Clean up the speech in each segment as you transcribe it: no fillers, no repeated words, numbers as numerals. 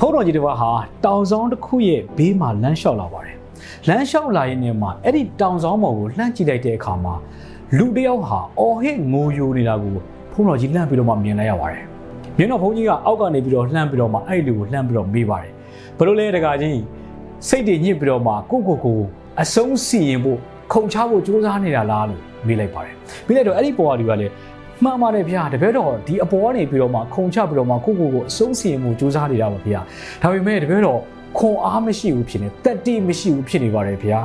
ဖုန်းတော်ကြီးတွေကဟာတောင်ဆောင်တစ်ခုရဲ့ဘေးမှာလမ်းလျှောက်လာပါတယ်။လမ်းလျှောက်လာရင်းနဲ့မှအဲ့ဒီတောင်ဆောင်ပေါ်ကိုလှမ်းကြည့်လိုက်တဲ့အခါမှာလူတစ်ယောက်ဟာအော်ဟစ်ငိုယိုနေတာကိုဖုန်းတော်ကြီးလှမ်းပြီးတော့မှမြင်လိုက်ရပါတယ်။မြင်တော့ဖုန်းကြီးကအောက်ကနေပြီးတော့လှမ်းပြီးတော့မှအဲ့လူကိုလှမ်းပြီးတော့မေးပါတယ်။ဘလို့လဲတကာကြီးစိတ်တွေညစ်ပြီးတော့မှကိုအဆုံးစီရင်ဖို့ခုန်ချဖို့ကြိုးစားနေတာလားလို့မေးလိုက်ပါတယ်။ပြီးလိုက်တော့အဲ့ဒီပေါ်ကလူကလည်းမှန်ပါတယ်ဗျာတပည့်တော်ဒီအပေါ်ကနေပြီးတော့မှခုန်ချပြီးတော့မှကိုအဆုံးစီရင်မှုကြိုးစားနေတာပါဗျာဒါပေမဲ့တပည့်တော်ခွန်အားမရှိဘူးဖြစ်နေတတိမရှိဘူးဖြစ်နေပါတယ်ဗျာ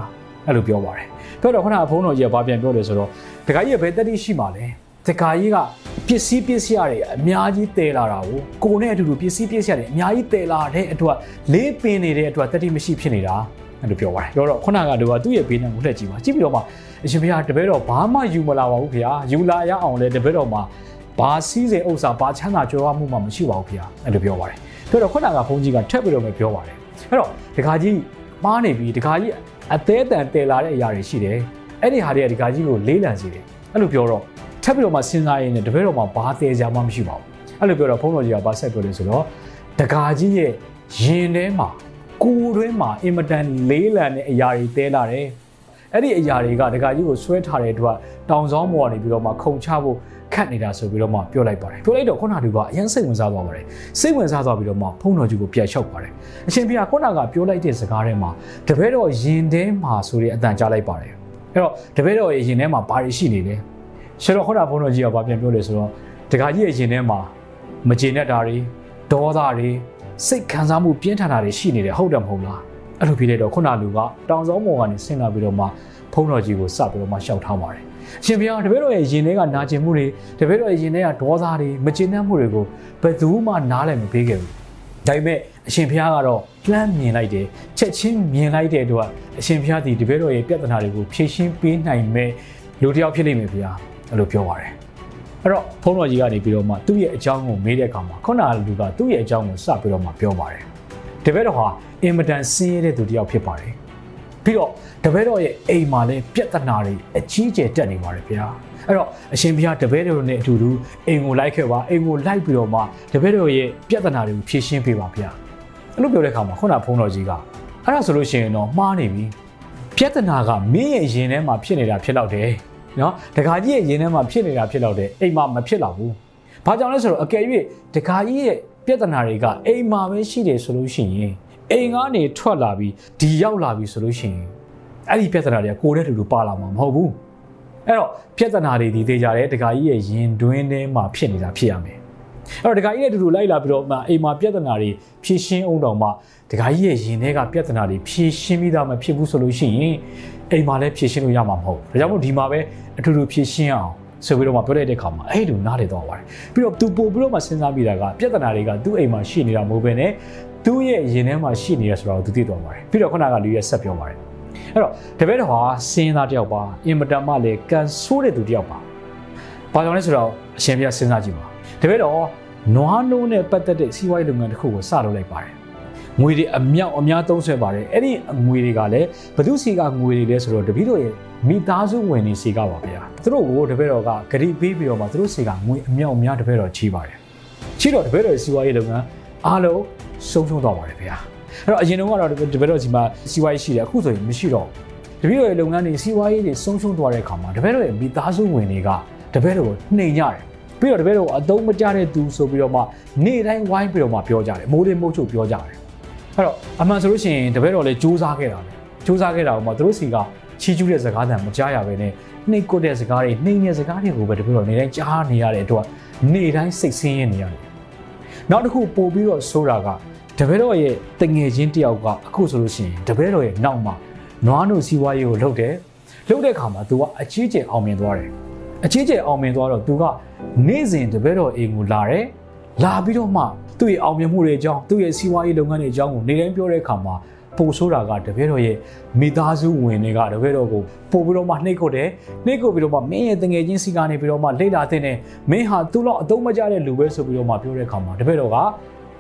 အဲ့လိုပြောပါတယ်ပြောတော့ခုနကဘုန်းတော်ကြီးကဘာပြန်ပြောလဲဆိုတော့ဒကာကြီးကဘယ်တတိရှိမှလဲဒကာကြီးကပစ္စည်းတွေအများကြီးတည်လာတာကိုကိုနဲ့အတူတူပစ္စည်းတွေအများကြီးတည်လာတဲ့အတွက်လေးပင်နေတဲ့အတွက်တတိမရှိဖြစ်နေတာအဲ့လိုပြောပါတယ်ပြောတော့ခုနကတို့ကသူ့ရဲ့ဘေးနဲ့ကိုလှည့်ကြည့်ပါကြည့်ပြီးတော့မှအရှင်ဘုရားတပည့်တော်ဘာမှယူမလာပါဘူးခင်ဗျာယူလာရအောင်လဲတပည့်တော်မှာဘာစီးစိမ်ဥစ္စာဘာချမ်းသာကြွယ်ဝမှုမှမရှိပါဘူးခင်ဗျာအဲ့လိုပြောပါတယ်ပြောတော့ခုနကဘုန်းကြီးကထပ်ပြီးတော့မှပြောပါတယ်အဲ့တော့ဒကာကြီးမှားနေပြီဒကာကြီးအသေးအတန်တည်လာတဲ့အရာတွေရှိတယ်အဲ့ဒီဟာတွေကဒကာကြီးကိုလေးလံစေတယ်အဲ့လိုပြောတော့ထပ်ပြီးတော့မှစဉ်းစားရင်းနဲ့တပည့်တော်မှာဘာတည်ကြမှမရှိပါဘူးအဲ့လိုပြောတော့ဘုန်းတော်ကြီးကဘာဆက်ပြောလဲဆိုတော့ဒကာကြီးရဲ့ရင်ထဲမှာကိုယ်တွင်းမှာအင်မတန်လေးလံတဲ့အရာတွေတည်လာတယ်အဲ့ဒီအရာတွေကဒကာကြီးကိုဆွဲထားတဲ့အတွက်တောင်ဆောင်ပေါ်ကနေပြီးတော့မှခုန်ချဖို့ခတ်နေတာဆိုပြီးတော့မှပြောလိုက်ပါတယ်ပြောလိုက်တော့ခုနကကအရင်စိတ်ဝင်စားသွားပါတယ်စိတ်ဝင်စားသွားပြီးတော့မှဖုန်းတော်ကြီးကိုပြန်လျှောက်ပါတယ်အရှင်ဘုရားခုနကပြောလိုက်တဲ့စကားထဲမှာတပည့်တော်ရင်ထဲမှာဆိုတဲ့အတန်ကြားလိုက်ပါတယ်အဲ့တော့တပည့်တော်ရဲ့ရင်ထဲမှာဘာတွေရှိနေလဲဆရာတော်ခုနကဖုန်းတော်ကြီးကဘာပြန်ပြောလဲဆိုတော့ဒကာကြီးရဲ့ရင်ထဲမှာမကျေနပ်တာတွေဒေါသတွေစိတ်ခံစားမှုပြင်းထန်တာတွေရှိနေတယ်ဟုတ်တယ်မဟုတ်လားအဲ့လိုပြလိုက်တော့ခုနလူကတောင်ဆောင်ပေါ်ကနေဆင်းလာပြီးတော့မှဖုန်းတော်ကြီးကိုစပြီးတော့မှရှောက်ထားပါတယ်။အရှင်ဘုရားတပည့်တော်ရဲ့ရင်ထဲကနာကျင်မှုတွေတပည့်တော်ရဲ့ရင်ထဲကဒေါသတွေမကျေနပ်မှုတွေကိုဘယ်သူမှနားလည်မပေးခဲ့ဘူး။ဒါပေမဲ့အရှင်ဘုရားကတော့လှမ်းမြင်လိုက်တယ်ချက်ချင်းမြင်လိုက်တဲ့အတွက်အရှင်ဘုရားဒီတပည့်တော်ရဲ့ပြဿနာတွေကိုဖြေရှင်းပေးနိုင်မဲ့လူတစ်ယောက်ဖြစ်နေမယ်ဘုရား။အဲ့လိုပြောပါတယ်။အဲ့တော့ဖုန်းတော်ကြီးကနေပြီးတော့မှသူ့ရဲ့အကြောင်းကိုမေးတဲ့အခါမှာခုနလူကသူ့ရဲ့အကြောင်းကိုစပြီးတော့မှပြောပါတယ်။တပည့်တော်ဟာအင်မတန်ဆင်းရဲတဲ့သူတစ်ယောက်ဖြစ်ပါတယ်။ပြီးတော့တပည့်တော်ရဲ့အိမ်မှာလည်းပြဿနာတွေအကြီးကျယ်တက်နေပါတယ်ဗျာ။အဲ့တော့အရှင်ဘုရားတပည့်တော်နဲ့အတူတူအိမ်ကိုလိုက်ခဲ့ပါအိမ်ကိုလိုက်ပြီးတော့မှတပည့်တော်ရဲ့ပြဿနာတွေကိုဖြေရှင်းပေးပါဗျာ။အဲ့လိုပြောတဲ့အခါမှာခုနဘုန်းတော်ကြီးကအဲ့ဒါဆိုလို့ရှိရင်တော့မှားနေပြီ။ပြဿနာကမင်းရဲ့ရင်ထဲမှာဖြစ်နေတာဖြစ်တော့တယ်။နော်ဒကာကြီးရဲ့ရင်ထဲမှာဖြစ်နေတာဖြစ်တော့တယ်အိမ်မှာမဖြစ်တော့ဘူး။ဘာကြောင့်လဲဆိုတော့အကယ်၍ဒကာကြီးရဲ့ပြဿနာတွေကအိမ်မှာပဲရှိတယ်ဆိုလို့ရှိရင်အိမ်ကနေထွက်လာပြီးဒီရောက်လာပြီဆိုလို့ရှိရင်အဲ့ဒီပြဿနာတွေကကိုယ်နဲ့တူတူပါလာမှာမဟုတ်ဘူးအဲ့တော့ပြဿနာတွေဒီသေးကြတယ်ဒကာကြီးရဲ့ရင်တွင်းထဲမှာဖြစ်နေတာဖြစ်ရမယ်အဲ့တော့ဒကာကြီးနဲ့တူတူလိုက်လာပြီးတော့အိမ်မှာပြဿနာတွေဖြေရှင်းအောင်တော့မှဒကာကြီးရဲ့ရင်ထဲကပြဿနာတွေဖြေရှင်းပြီးသားမဖြစ်ဘူးဆိုလို့ရှိရင်အိမ်မှာလည်းဖြေရှင်းလို့ရမှာမဟုတ်ဘူးဒါကြောင့်မို့ဒီမှာပဲအထူးထူးဖြေရှင်းအောင်ဆိုပြီးတော့မှပြောလိုက်တဲ့အခါမှာအဲ့လိုနားလည်သွားပါတယ်ပြီးတော့သူပို့ပြီးတော့မှစဉ်းစားမိတာကပြဿနာတွေကသူ့အိမ်မှာရှိနေတာမဟုတ်ဘဲနဲ့သူ့ရဲ့ရင်ထဲမှာရှိနေရဆိုတာကိုသူသိသွားပါတယ်ပြီးတော့ခုနကလူရဲ့ဆက်ပြောပါတယ်အဲ့တော့တပည့်တော်ဟာစင်းသားတယောက်ပါအင်မတန်မှလည်းကန်ဆိုးတဲ့သူတယောက်ပါဘာကြောင့်လဲဆိုတော့အရှင်ဘုရားစဉ်းစားကြည့်ပါတပည့်တော်နွားနိုးနဲ့ပတ်သက်တဲ့စီးပွားရေးလုပ်ငန်းတစ်ခုကိုစလုပ်လိုက်ပါတယ်ငွေတွေအမြောက်အများသုံးဆွဲပါတယ်အဲ့ဒီငွေတွေကလည်းဘသူစီကငွေတွေလဲဆိုတော့တပည့်တော်ရဲ့မိသားစုဝင်တွေစီကပါဗျာသူတို့ကိုတပည့်တော်ကဂရီပေးပြီးတော့မှသူတို့စီကငွေအမြောက်များတပည့်တော်ချီးပါတယ်ချီးတော့တပည့်တော်ရဲ့စီးပွားရေးလုပ်ငန်းအားလုံးဆုံးရှုံးသွားပါတယ်ဗျာအဲ့တော့အရင်တုန်းကတော့တပည့်တော်စီမှာစီးပွားရေးရှိတယ်အခုဆိုရင်မရှိတော့ဘူးတပည့်တော်ရဲ့လုပ်ငန်းတွေစီးပွားရေးတွေဆုံးရှုံးသွားတဲ့အခါမှာတပည့်တော်ရဲ့မိသားစုဝင်တွေကတပည့်တော်ကိုနှိမ်ကြတယ်ပြီးတော့တပည့်တော်ကိုအသုံးမကျတဲ့သူဆိုပြီးတော့မှနေ့တိုင်းဝိုင်းပြီးတော့မှပြောကြတယ်မိုးလေးမိုးချုပ်ပြောကြတယ်အဲ့တော့အမှန်ဆိုလို့ရှိရင်တပည့်တော်လည်းစူးစမ်းခဲ့တာပေါ့သူတို့စီကချီးကျူးတဲ့စကားတန်မကြားရပဲနဲ့နှိမ်ကွတဲ့စကားတွေနှိမ်တဲ့စကားတွေကိုပဲတပည့်တော်နေ့တိုင်းကြားနေရတဲ့အတွက်နေ့တိုင်းစိတ်ဆင်းရဲနေရတယ်နောက်တစ်ခုပို့ပြီးတော့ဆိုတာကတပည့်တော်ရဲ့တငယ်ချင်းတယောက်ကအခုဆိုလို့ရှိရင်တပည့်တော်ရဲ့နောက်မှာနွားနို့စီးပွားရေးကိုလုပ်တယ်လုပ်တဲ့အခါမှာသူကအချီးကျယ်အောင်မြင်သွားတယ်အချီးကျယ်အောင်မြင်သွားတော့သူကနေ့စဉ်တပည့်တော်အိမ်ကိုလာတယ်လာပြီးတော့မှသူ့ရဲ့အောင်မြင်မှုတွေအကြောင်းသူ့ရဲ့စီးပွားရေးလုပ်ငန်းတွေအကြောင်းကိုနေ့တိုင်းပြောတဲ့အခါမှာပို့ဆိုတာကတပည့်တော်ရဲ့မိသားစုဝင်တွေကတပည့်တော်ကိုပို့ပြီးတော့မှနှိပ်ကွပ်တယ်နှိပ်ကွပ်ပြီးတော့မှမင်းရဲ့တငယ်ချင်းစီကနေပြီးတော့မှလိမ့်လာတဲ့နဲ့မင်းဟာသူ့လောက်အသုံးမကျတဲ့လူပဲဆိုပြီးတော့မှပြောတဲ့အခါမှာတပည့်တော်က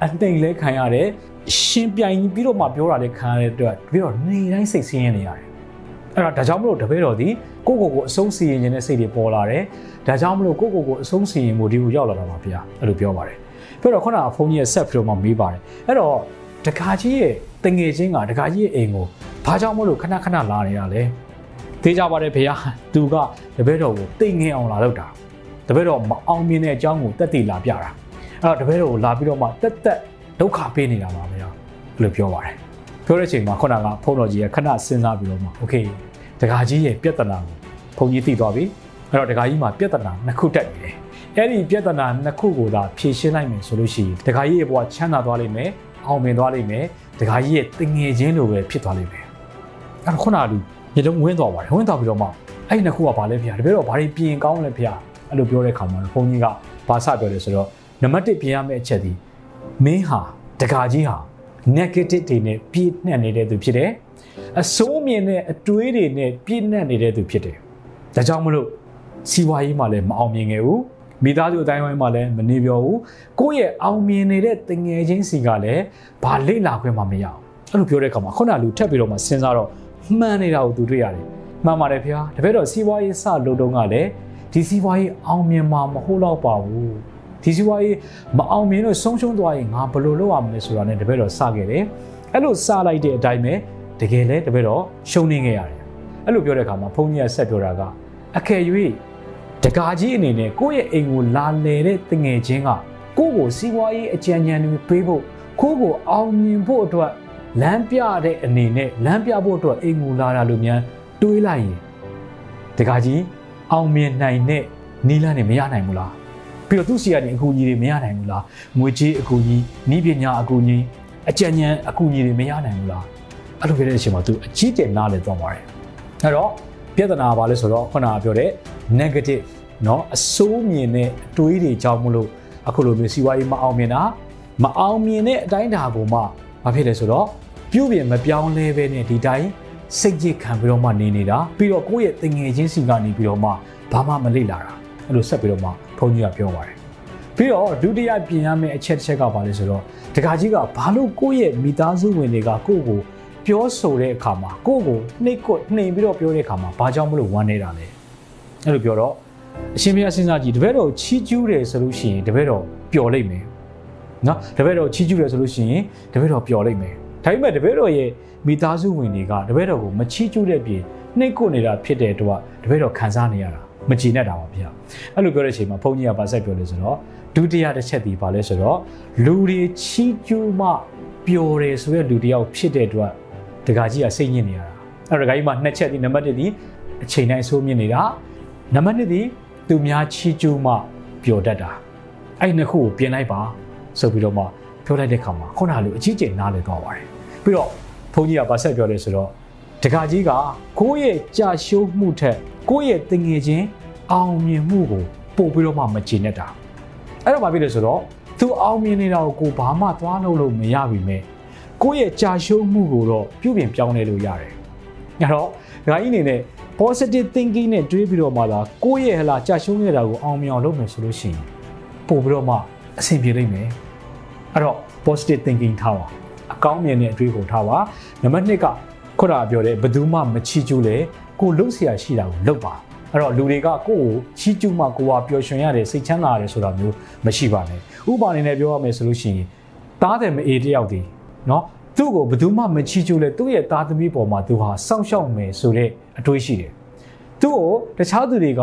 အတိတ်လဲခံရတယ်ရှင်ပြိုင်ပြီးတော့မှပြောတာလဲခံရတဲ့အတွက်တပည့်တော်နေတိုင်းစိတ်ဆင်းရဲနေရတယ်အဲ့ဒါကြောင့်မလို့တပည့်တော်ဒီကိုအဆုံးစီရင်ခြင်းနဲ့စိတ်တွေပေါ်လာတယ်ဒါကြောင့်မလို့ကိုအဆုံးစီရင်မှုဒီကိုရောက်လာတာပါဗျာအဲ့လိုပြောပါတယ်ပြောတော့ခုနကဘုန်းကြီးရဲ့ဆက်ပြီးတော့မှမေးပါတယ်အဲ့တော့这家姐等眼睛啊，这家姐爱我，他家母都看那看那拉人家嘞。这家娃的培养，都个特别多等眼我拉到他，特别多嘛后面呢讲我得地拉边啊，啊特别多拉边多嘛得得都卡边呢拉嘛没有，老表话嘞，表的情嘛可能啊碰到些看那身上边嘛 ，OK， 这家姐也别得难，碰见地多呗，然后这家姐嘛别得难，那苦得嘞。 Every better than the Kugo that patient I mean solution. The Kaye what Chana Dolime, how many Dolime, the Kaye thingy genuine pitolime. And Honadu, you don't went over your mouth. I know who are Palipia, the very party being Gaulapia, and the Bure Common, Poniga, Pasabio, Namati Piame Chedi, Meha, the Kajiha, Naked in a pit nanny to Pide, a so many a tweed in a pit nanny to Pide. The Jamulu, see why Malem, how many you? မိသားစုအတိုင်းဝိုင်းမှာလည်းမနေပြောဘူးကိုယ့်ရဲ့အောင်မြင်နေတဲ့တငယ်ချင်းစီကလည်းဘာလိမ့်လာခွင့်မှမရအောင်အဲ့လိုပြောတဲ့အခါမှာခုနကလူထပ်ပြီးတော့မှစဉ်းစားတော့မှန်နေတာကိုသူတွေ့ရတယ်မှန်ပါတယ်ဖေဟာတပည့်တော်စီးပွားရေးစလုပ်တုန်းကလည်းဒီစီးပွားရေးအောင်မြင်မှာမဟုတ်တော့ပါဘူးဒီစီးပွားရေးမအောင်မြင်လို့ဆုံးရှုံးသွားရင်ငါဘယ်လိုလုပ်ရမလဲဆိုတာနဲ့တပည့်တော်စခဲ့တယ်အဲ့လိုစလိုက်တဲ့အတိုင်းပဲတကယ်လည်းတပည့်တော်ရှုံးနေခဲ့ရတယ်အဲ့လိုပြောတဲ့အခါမှာဘုန်းကြီးကဆက်ပြောတာကအကယ်၍ တကာကြီးအနေနဲ့ကိုယ့်ရဲ့အိမ်ကိုလာလဲတဲ့တငယ်ချင်းကကိုယ့်ကိုစီးပွားရေးအကြံဉာဏ်တွေပေးဖို့ကိုယ့်ကိုအောင်မြင်ဖို့အတွက်လမ်းပြတဲ့အနေနဲ့လမ်းပြဖို့အတွက်အိမ်ကိုလာတာလို့မြန်တွေးလိုက်ရင်တကာကြီးအောင်မြင်နိုင်တဲ့နီးလန်းတွေမရနိုင်ဘူးလားပြီးတော့သူ့စီကနေအကူအညီတွေမရနိုင်ဘူးလားငွေကြေးအကူအညီနီးပညာအကူအညီအကြံဉာဏ်အကူအညီတွေမရနိုင်ဘူးလားအဲ့လိုဖြစ်တဲ့အချိန်မှာသူအကြီးကျယ်နားလည်သွားပါတယ်အဲ့တော့ပြဿနာပါလဲဆိုတော့ခုနကပြောတဲ့ negative เนาะအဆိုးမြင်တဲ့အတွေးတွေကြောင့်မလို့အခုလိုမျိုးစီဝါရေးမအောင်မြင်တာမအောင်မြင်တဲ့အတိုင်းဒါပုံမှာမဖြစ်လဲဆိုတော့ပြုပြင်မပြောင်းလဲပဲနဲ့ဒီတိုင်းစိတ်ကြည်ခံပြီးတော့မှနေနေတာပြီးတော့ကိုယ့်ရဲ့တငယ်ချင်းစီကနေပြီးတော့မှဘာမှမလိလာတာအဲ့လိုဆက်ပြီးတော့မှဘုန်းကြီးကပြောပါတယ်ပြီးတော့ဒုတိယပြင်ရမယ့်အချက်တစ်ချက်ကပါလဲဆိုတော့တခါကြီးကဘာလို့ကိုယ့်ရဲ့မိသားစုဝင်တွေကကိုယ့်ကို ပြောဆိုတဲ့အခါမှာကိုယ့်ကိုနှိမ်ပြီးတော့ပြောတဲ့အခါမှာဘာကြောင့်မလို့ဝမ်းနေတာလဲအဲ့လိုပြောတော့အရှင်ဘုရားစဉ်းစားကြည့်တပည့်တော်ချီးကျူးတယ်ဆိုလို့ရှိရင်တပည့်တော်ပျော်လိမ့်မယ်နော်တပည့်တော်ချီးကျူးတယ်ဆိုလို့ရှိရင်တပည့်တော်ပျော်လိမ့်မယ်ဒါပေမဲ့တပည့်တော်ရဲ့မိသားစုဝင်တွေကတပည့်တော်ကိုမချီးကျူးတဲ့ပြင်နှိမ်ကွနေတာဖြစ်တဲ့အတွက်တပည့်တော်ခံစားနေရတာမကြည်နက်တာပါဗျာအဲ့လိုပြောတဲ့အချိန်မှာဘုန်းကြီးကဘာဆက်ပြောလဲဆိုတော့ဒုတိယတစ်ချက်ဒီပါလဲဆိုတော့လူတွေချီးကျူးမှပျော်တယ်ဆိုတဲ့လူတယောက်ဖြစ်တဲ့အတွက် တခါကြီးကစိတ်ညစ်နေရတာအဲ့တော့တခါကြီးမှာနှစ်ချက်ဒီနံပါတ်1ဒီအချိန်တိုင်းဆိုးမြင်နေတာနံပါတ်2ဒီသူများချီးကျူးမှပျော်တတ်တာအဲ့နှစ်ခုကိုပြင်လိုက်ပါဆိုပြီးတော့မှပြောလိုက်တဲ့ခါမှာခုနကလူအကြီးကျယ်နားလည်သွားပါတယ်ပြီးတော့ဘုန်းကြီးကဗာဆက်ပြောလဲဆိုတော့တခါကြီးကကိုယ့်ရဲ့ကြာရှုံးမှုထက်ကိုယ့်ရဲ့တငယ်ချင်းအောင်မြင်မှုကိုပို့ပြီးတော့မှမကျေနပ်တာအဲ့တော့ဘာဖြစ်လဲဆိုတော့သူအောင်မြင်နေတာကိုကိုဘာမှသွားလို့မရပြီမဲ့ ကိုယ့်ရဲ့ကြာရှုံးမှုကိုတော့ပြုပြင်ပြောင်းလဲလို့ရတယ်။ဒါတော့ဒါကြီးအနေနဲ့ positive thinking နဲ့တွေးပြီးတော့မှလာကိုယ့်ရဲ့ဟလာကြာရှုံးရတာကိုအောင်မြင်အောင်လုပ်မယ်ဆိုလို့ရှိရင်ပို့ပြီးတော့မှအဆင်ပြေလိမ့်မယ်။အဲ့တော့ positive thinking ထားပါ။အကောင်းမြင်တဲ့အတွေးကိုထားပါ။နံပါတ်2ကခုနကပြောတဲ့ဘယ်သူမှမချီးကျူးလဲကိုလှုပ်ဆရာရှိတာကိုလှုပ်ပါ။အဲ့တော့လူတွေကကိုယ့်ကိုချီးကျူးမှကိုယ်ကပျော်ရွှင်ရတယ်စိတ်ချမ်းသာရတယ်ဆိုတာမျိုးမရှိပါနဲ့။ဥပမာအနေနဲ့ပြောရမယ်ဆိုလို့ရှိရင်တားတယ်မအေးတယောက်တည်း နော်သူ့ကိုဘယ်သူမှမချီးကျူးလဲသူ့ရဲ့သားသမီးပေါ်မှာသူဟာစောင့်ရှောက်မယ်ဆိုတဲ့အတွေးရှိတယ်သူ့ကိုတခြားသူတွေက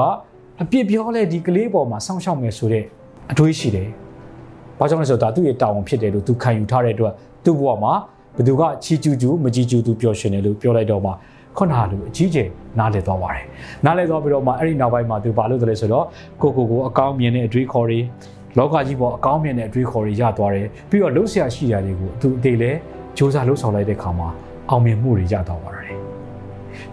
အပြစ်ပြောလဲဒီကလေးပေါ်မှာစောင့်ရှောက်မယ်ဆိုတဲ့အတွေးရှိတယ်ဘာကြောင့်လဲဆိုတော့ဒါသူ့ရဲ့တာဝန်ဖြစ်တယ်လို့သူခံယူထားတဲ့အတွက်သူ့ဘဝမှာဘယ်သူကချီးကျူးကျူးမချီးကျူးသူပျော်ရွှင်တယ်လို့ပြောလိုက်တော့မှခုနကလူအကြီးကျယ်နားလည်သွားပါတယ်နားလည်သွားပြီးတော့မှအဲ့ဒီနောက်ပိုင်းမှာသူဘာလို့လဲဆိုတော့ကိုအကောင်းမြင်တဲ့အတွေးခေါ်တွေလောကကြီးပေါ်အကောင်းမြင်တဲ့အတွေးခေါ်တွေရသွားတယ်ပြီးတော့လှုပ်ရှားရှိတာတွေကိုသူအသေးလဲစူးစမ်းလှုပ်ဆောင်လိုက်တဲ့ခါမှာအောင်မြင်မှုတွေရသွားပါတယ်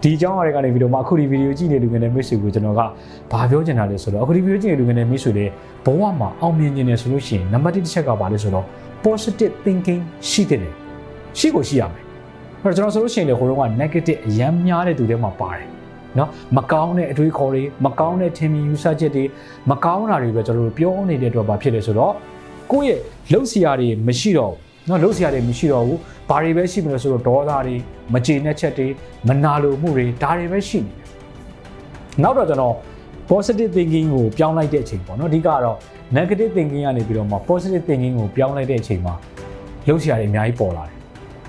ဒီအကြောင်းအရာကနေဗီဒီယိုမှာအခုဒီဗီဒီယိုကြည့်နေလူငယ်နဲ့မိတ်ဆွေကိုကျွန်တော်ကဘာပြောချင်တာလဲဆိုတော့အခုဒီဗီဒီယိုကြည့်နေလူငယ်နဲ့မိတ်ဆွေတွေဘဝမှာအောင်မြင်နေတယ်ဆိုလို့ရှိရင်နံပါတ်1တစ်ချက်ကဘာလဲဆိုတော့ positive thinking ရှိတယ်ရှိကိုရှိရမယ်အဲ့တော့ကျွန်တော်ဆိုလို့ရှိရင်လေဟိုတော့က negative အများများတဲ့သူတွေမှာပါတယ်နော်မကောင်းတဲ့အတွေးခေါ်တွေမကောင်းတဲ့ထင်မြင်ယူဆချက်တွေမကောင်းတာတွေပဲကျွန်တော်တို့ပြောနေတဲ့အတွက်ဘာဖြစ်လဲဆိုတော့ကိုယ့်ရဲ့လှုပ်ရှားတွေမရှိတော့နော်လှုပ်ရှားတွေမရှိတော့ဘူးဘာတွေပဲရှိမလို့ဆိုတော့ဒေါသတွေမကျေနပ်ချက်တွေမနာလိုမှုတွေဒါတွေပဲရှိနေတယ်နောက်တော့ကျွန်တော် positive thinking ကိုပြောင်းလိုက်တဲ့အချိန်ပေါ့နော်အဓိကတော့ negative thinking ကနေပြီးတော့မှ positive thinking ကိုပြောင်းလိုက်တဲ့အချိန်မှာလှုပ်ရှားတွေအများကြီးပေါ်လာတယ်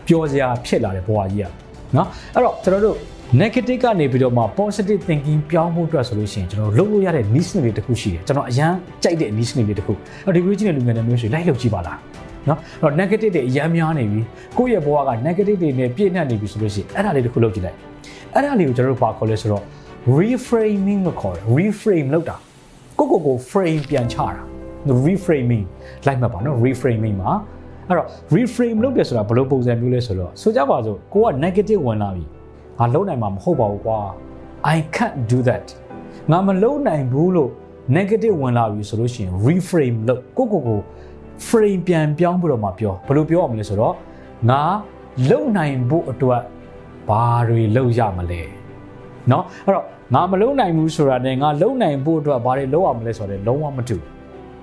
ပြောစရာဖြစ်လာတဲ့ဘဝကြီးอ่ะเนาะအဲ့တော့ကျွန်တော်တို့ negative ကနေပြီးတော့မှ positive thinking ပြောင်းဖို့အတွက်ဆိုလို့ရှိရင်ကျွန်တော်လုပ်လို့ရတဲ့ niche တွေတခုရှိတယ်ကျွန်တော်အရင်ကြိုက်တဲ့ niche တွေတခုအဲ့ဒီ video ကြီးနဲ့လူငယ်တွေမျိုးရှိလိုက်လုပ်ကြည့်ပါလားနော်အဲ့တော့ negative တွေအများများနေပြီကိုယ့်ရဲ့ဘဝက negative တွေနဲ့ပြည့်နှက်နေပြီဆိုလို့ရှိရင်အဲ့ဒါလေးတစ်ခုလုပ်ကြည့်လိုက်အဲ့ဒါလေးကိုကျွန်တော်တို့ဘာခေါ်လဲဆိုတော့ reframing လို့ခေါ်တယ် reframe လုပ်တာကို frame ပြန်ချတာ reframing လိုက်မှာပါနော် reframing မှာအဲ့တော့ reframe လုပ်တယ်ဆိုတာဘယ်လိုပုံစံမျိုးလဲဆိုတော့ဆိုကြပါစို့ကိုက negative ဝင်လာပြီငါလုံးနိုင်မှာမဟုတ်ပါဘူးကွာ I can't do that ငါမလုံးနိုင်ဘူးလို့ negative ဝင်လာပြီဆိုလို့ရှိရင် reframe လုပ်ကိုframe ပြန်ပြောင်းပြီးတော့မှပြောဘယ်လိုပြောရမလဲဆိုတော့ငါလုံနိုင်ဖို့အတွက်ဘာတွေလုပ်ရမလဲเนาะအဲ့တော့ငါမလုံနိုင်ဘူးဆိုတာနဲ့ငါလုံနိုင်ဖို့အတွက်ဘာတွေလုပ်ရမလဲဆိုတာလည်းလုံးဝမတူ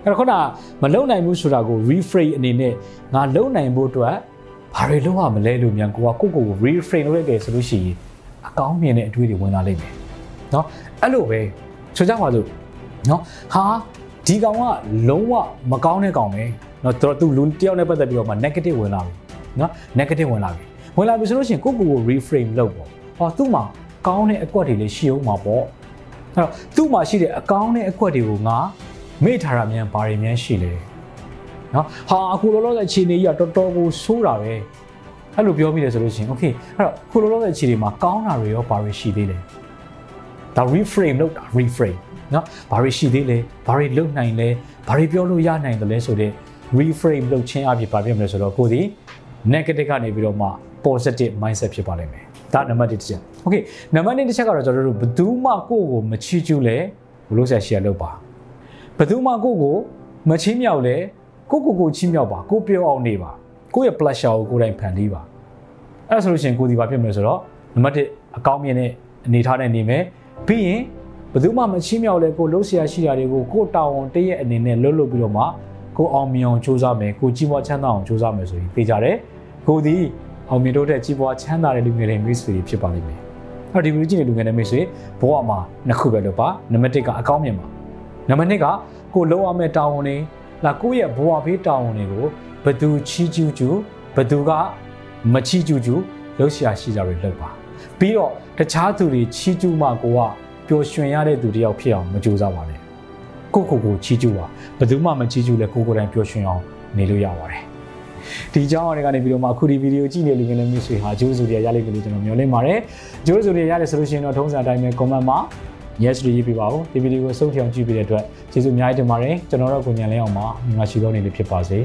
အဲ့တော့ခုနကမလုံနိုင်ဘူးဆိုတာကို reframe အနေနဲ့ငါလုံနိုင်ဖို့အတွက်ဘာတွေလုပ်ရမလဲလို့မြန်ကို reframe လုပ်ရတယ်ဆိုလို့ရှိရင်အကောင်းမြင်တဲ့အတွေ့အကြုံဝင်လာလိမ့်မယ်เนาะအဲ့လိုပဲဆိုကြပါစို့เนาะဟာဒီကောင်ကလုံးဝမကောင်းတဲ့ကောင်ပဲเนาะသူလူတယောက်နဲ့ပတ်သက်ပြီးတော့မှ negative ဝင်လာပြီเนาะ negative ဝင်လာပြီဆိုလို့ရှိရင်ကို reframe လုပ်ပေါ့ဟောသူ့မှာကောင်းတဲ့အကွက်တွေလည်းရှိအောင်မှာပေါ့အဲ့တော့သူ့မှာရှိတဲ့အကောင်းတဲ့အကွက်တွေကိုငါမေ့ထားရမြန်ဘာတွေမြန်ရှိလဲเนาะဟာအခုလောလောဆယ်အခြေအနေကြီးကတော်တော်ကိုဆိုးတာပဲအဲ့လိုပြောမိတယ်ဆိုလို့ရှိရင် okay အဲ့တော့ခုလောလောဆယ်အခြေအနေမှာကောင်းတာတွေရောဘာတွေရှိသေးလဲဒါ reframe လုပ်တာ reframeနော်ဘာတွေရှိသေးလဲဘာတွေလုပ်နိုင်လဲဘာတွေပြောလို့ရနိုင်တယ်လဲဆိုတဲ့ reframe လုပ်ခြင်းအပြင်ဘာဖြစ်မလဲဆိုတော့ကိုယ်ဒီ negative ကနေပြီးတော့မှ positive mindset ဖြစ်ပါလိမ့်မယ်ဒါနံပါတ်1တစ်ချက် okay နံပါတ်2တစ်ချက်ကတော့ကျွန်တော်တို့ဘယ်သူမှကိုယ့်ကိုမချီးကျူးလဲဘလို့ဆက်ရှယ်လုပ်ပါဘယ်သူမှကိုယ့်ကိုမချီးမြှောက်လဲကိုချီးမြှောက်ပါကိုပြောအောင်နေပါကိုရဲ့ pleasure ကိုကိုယ်တိုင်ဖန်တီးပါအဲ့ဆိုလို့ရှိရင်ကိုယ်ဒီဘာဖြစ်မလဲဆိုတော့နံပါတ်1အကောင်းမြင်တဲ့အနေထားနဲ့နေမယ်ပြီးရင်ဘယ်သူမှမချီးမြှောက်လဲကိုလှုပ်ရှားရှိတာတွေကိုကိုတာဝန်တည့်ရဲ့အနေနဲ့လှုပ်လို့ပြီးတော့မှကိုအောင်မြင်အောင်ကြိုးစားမယ်ကိုကြီးပွားချမ်းသာအောင်ကြိုးစားမယ်ဆိုရင်သိကြတယ်ကိုဒီအောင်မြင်တော့တဲ့ကြီးပွားချမ်းသာတဲ့လူငယ်တွေမိတ်ဆွေတွေဖြစ်ပါလိမ့်မယ်အဲ့ဒီလူကြီးတွေလူငယ်တွေမိတ်ဆွေဘဝမှာနှစ်ခုပဲလို့ပါနံပါတ်1ကအကောင်းမြင်ပါနံပါတ်2ကကိုလှုပ်အောင်မဲ့တာဝန်တွေလာကိုရဲ့ဘဝဘေးတာဝန်တွေကိုဘယ်သူချီးကျူးကျူးဘယ်သူကမချီးကျူးကျူးလှုပ်ရှားရှိတာတွေလှုပ်ပါပြီးတော့တခြားသူတွေချီးကျူးမှကိုကပျော်ရွှင်ရတဲ့သူတယောက်ဖြစ်အောင်မကြိုးစားပါနဲ့ကိုချီးကျူးပါဘယ်သူမှမချီးကျူးလဲကိုတိုင်းပျော်ရွှင်အောင်နေလို့ရပါတယ်ဒီကြောင်းအရကနေပြီးတော့မှအခုဒီဗီဒီယိုကြည့်နေလူငယ်လေးမျိုးဆွေဟာဂျိုးစုတွေရလိမ့်မယ်လို့ကျွန်တော်မျှော်လင့်ပါတယ်ဂျိုးစုတွေရတယ်ဆိုလို့ရှိရင်တော့ထုံးစံအတိုင်းပဲ comment မှာ yes လို့ရေးပြပါဦးဒီဗီဒီယိုကိုဆုံးဖြတ်အောင်ကြည့်ပေးတဲ့အတွက်ကျေးဇူးအများကြီးတင်ပါတယ်ကျွန်တော်တို့ကိုညံလင်းအောင်ပါမြန်မာရှိသောနေလေးဖြစ်ပါစေ